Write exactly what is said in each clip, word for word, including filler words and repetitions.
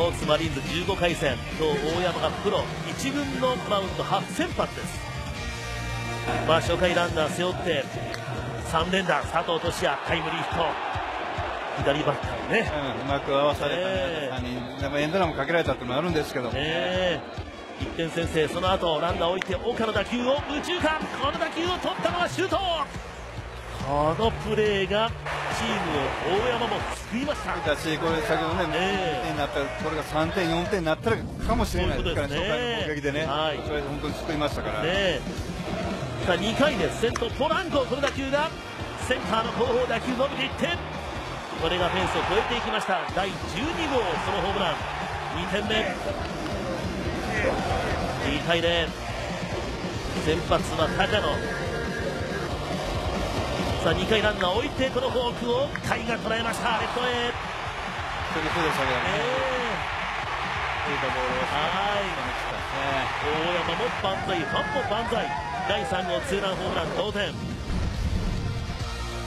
ホークスマリーンズじゅうごかい戦、今日大山がプロいち軍のマウンドはっせんぱつです。まあ初回ランナー背負ってさん連打、佐藤俊哉タイムリーヒット、左バッターにね、うん、うまく合わされた、ねえー、なんかエンドランもかけられたってのもあるんですけど、えー、いってん先制、その後ランナーを置いて岡の打球を右中間、この打球を取ったのは周東。このプレーがチームを大山も救いました。だしこれ先ほどね、えー、にてんになったらこれがさんてん、よんてんになったらかもしれないですからね、初回の攻撃でね、はい、本当に救いましたから。ねさあにかいです。先頭ポランコ、この打球がセンターの後方、打球伸びていって、これがフェンスを越えていきました。だいじゅうにごう、そのホームランにてんめ、にたいゼロ、先発は高野。さあにかいランナー置いて、このフォークを甲斐が捉えました、レフトへ。そうですね、大山も万歳、ファンも万歳。だいさんごうツーランホームラン、同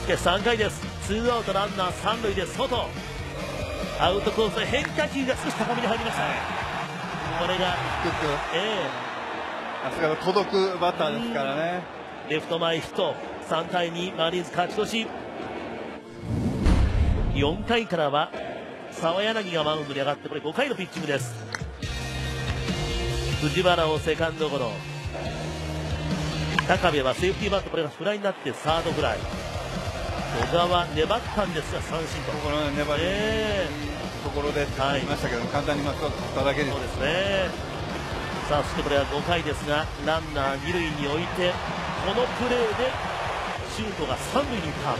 点。さんかいです。ツーアウトランナー三塁で外、アウトコースの変化球が少し高めに入りました、ね、これがさすがの届くバッターですからね。レフト前ヒット、さんたいにマリーンズ勝ち越し。よんかいからは澤柳がマウンドに上がって、これごかいのピッチングです。藤原をセカンドゴロ、高部はセーフティーバント、これがフライになってサードフライ。小川粘ったんですが三振と、ここの粘りところで取りましたけど、はい、簡単にまっとっただけです。そうですね。さあそしてこれはごかいですが、ランナー二塁に置いて、このプレーでシュートが三塁に行った。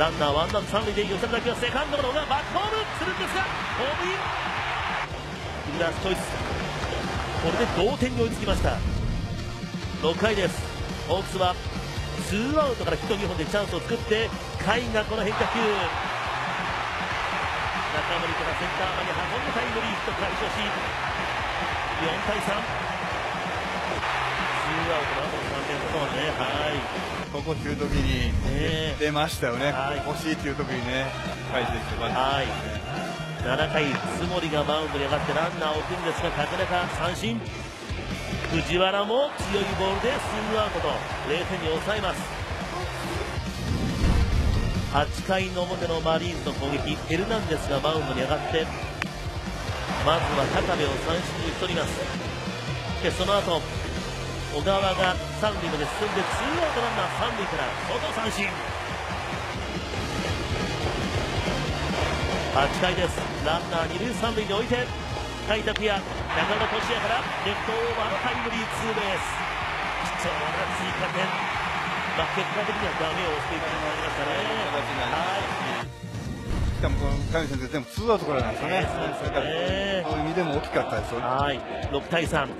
ランナーワンアウト三塁で寄せた打球はセカンドゴロがバックホールするんですが、ホームイン、フィルダースチョイス、これで同点に追いつきました。ろっかいです。ホークスはツーアウトからヒットにほんでチャンスを作って、甲斐がこの変化球、中森からセンターまで運んでタイムリーヒット、解消しよんたいさん。ここっていうときに出ましたよね、欲しいっていうときにね、返してきてましたね。ななかい、津森がマウンドに上がってランナーを置くんですが、なかなか三振、藤原も強いボールでツーアウトとれいてんに抑えます。はちかいの表のマリーンズの攻撃、ヘルナンデスがマウンドに上がって、まずは高部を三振に打ち取ります。でその後小川が三塁まで進んで、ツーアウトランナー三塁から外三振。はちかいです。ランナー二塁三塁に置いて、甲斐拓也、中村俊哉からレフトオーバーのタイムリーツーベース、貴重な追加点、まあ、結果的にはダメを押していただきましたね。しかもこの甲斐先生、全部ツーアウトからなんですよね、えー、そういう意味でも大きかったですよね。はい、ろくたいさん。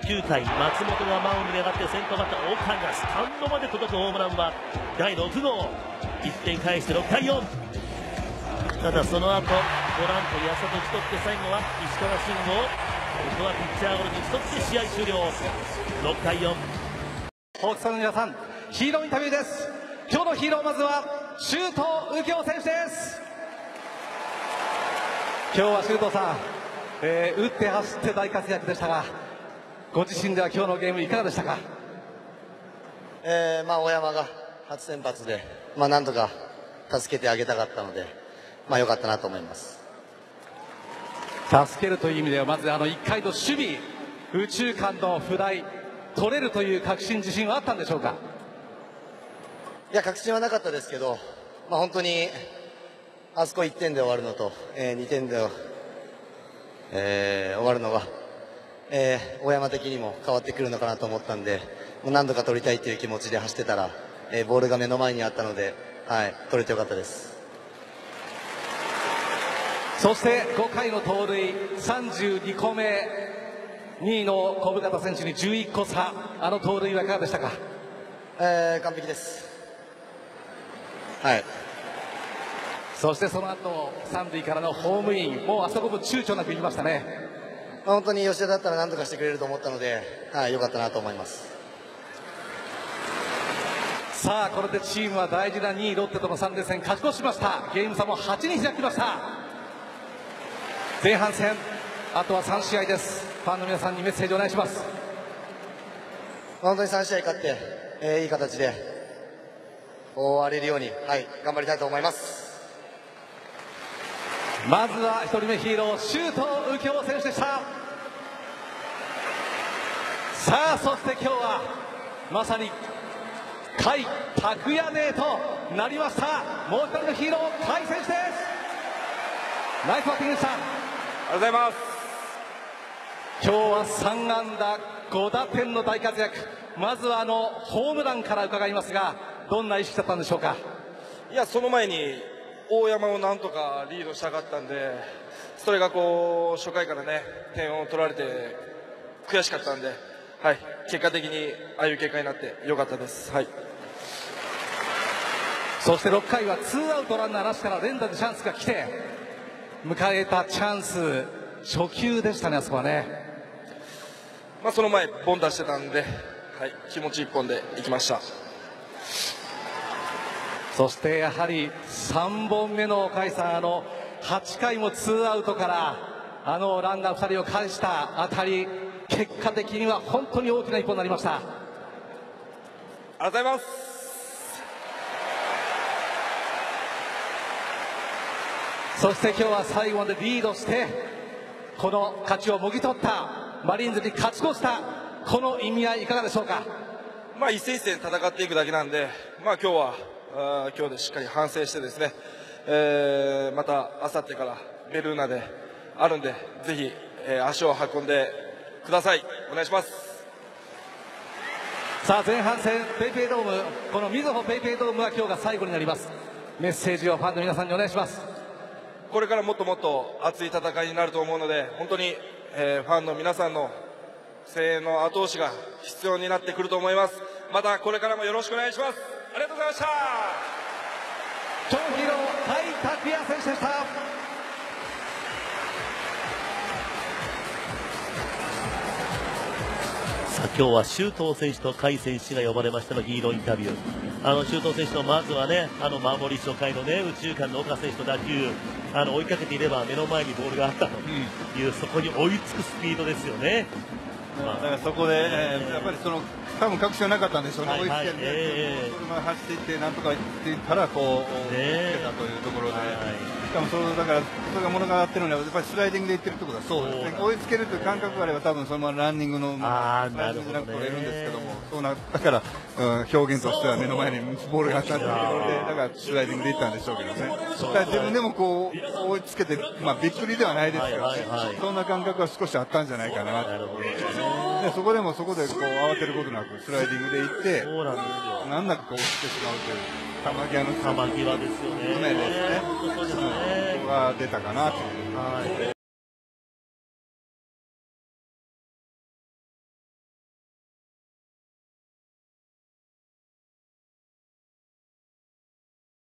きゅうかい、松本がマウンドに上がって、先頭バッター岡がスタンドまで届くホームランはだいろくごう、いってん返してろくたいよん。ただその後ボランと安田と打ち取って、最後は石川慎吾、ここはピッチャーゴロに打ち取って試合終了、ろくたいよん。ホークスの皆さん、ヒーローインタビューです。今日のヒーロー、まずは周東佑京選手です。今日は周東さん、えー、打って走って大活躍でしたが、ご自身では今日のゲームいかがでしたか？えー、まあ大山が初先発で、まあなんとか助けてあげたかったので、まあ良かったなと思います。助けるという意味では、まずあのいっかいの守備、右中間のフライ取れるという確信、自信はあったんでしょうか？いや、確信はなかったですけど、まあ本当にあそこいってんで終わるのと、えー、にてんで、えー、終わるのが。えー、大山的にも変わってくるのかなと思ったんで、もう何度か取りたいという気持ちで走ってたら、えー、ボールが目の前にあったので、はい、取れてよかったです。そしてごかいの盗塁、さんじゅうにこめ、にいの小深田選手にじゅういっこ差、あの盗塁はいかがでしたか？えー、完璧です。はい。そしてその後三塁からのホームイン、もうあそこも躊躇なくいきましたね。本当に吉田だったら何とかしてくれると思ったので、はい、よかったなと思います。さあこれでチームは大事なにいロッテとのさん連戦勝ち越しました。ゲーム差もはちに開きました。前半戦あとはさん試合です。ファンの皆さんにメッセージをお願いします。本当にさん試合勝って、えー、いい形で終われるように、はい、頑張りたいと思います。まずはひとりめヒーロー周東佑京選手でした。さあそして今日はまさに甲斐拓也姉となりました。もうひとりのヒーロー甲斐選手です。ナイスバッティングでした。ありがとうございます。今日はさん安打ご打点の大活躍。まずはあのホームランから伺いますが、どんな意識だったんでしょうか。いや、その前に大山をなんとかリードしたかったんで、それがこう初回からね点を取られて悔しかったんで、はい、結果的にああいう結果になってよかったです、はい。そしてろっかいはツーアウトランナーなしから連打でチャンスが来て迎えたチャンス、初球でしたね、あそこはね。まあその前、凡打してたんで、はい、気持ちいっぽんでいきました。そしてやはりさんぼんめの甲斐さん、あのはちかいもツーアウトからあのランナーふたりを返したあたり、結果的には本当に大きな一本になりました。ありがとうございます。そして今日は最後までリードしてこの勝ちをもぎ取った、マリーンズに勝ち越した、この意味合いいかがでしょうか。まあ一戦一戦戦っていくだけなんで、まあ今日はあ今日でしっかり反省してですね、えー、またあさってからベルーナであるんで、ぜひ、えー、足を運んでください。お願いします。さあ前半戦ペイペイドーム、このみずほペイペイドームは今日が最後になります。メッセージをファンの皆さんにお願いします。これからもっともっと熱い戦いになると思うので、本当に、えー、ファンの皆さんの声援の後押しが必要になってくると思います。またこれからもよろしくお願いします。ありがとうございました。今日のヒーロー甲斐拓也選手でした。今日は周東選手と甲斐選手が呼ばれましたのヒーローインタビュー。あの周東選手のまずはね、あの守り初回のね右中間の岡選手と打球、あの追いかけていれば目の前にボールがあったという、うん、そこに追いつくスピードですよね。だからそこで、えー、やっぱりその多分確証なかったんでしょうね、追いつけて、えー、車走っていってなんとか行ってからこう、ね、追いつけたというところで、はい、しかもそのだからそれが物語っているのはやっぱりスライディングでいってるってことはそうですね。追いつけるという感覚があれば多分そのままランニングのランニングなんか取れるんですけども、そうなだから、うん、表現としては目の前にボールがあったということで、だからスライディングでいったんでしょうけどね。だから自分でもこう追いつけて、まあびっくりではないですけど、そんな感覚は少しあったんじゃないかなというところですね。でそこでもそこでこう慌てることなくスライディングでいって難なくこう落ちてしまうという球際の球際ですよね。ここが出たかなという。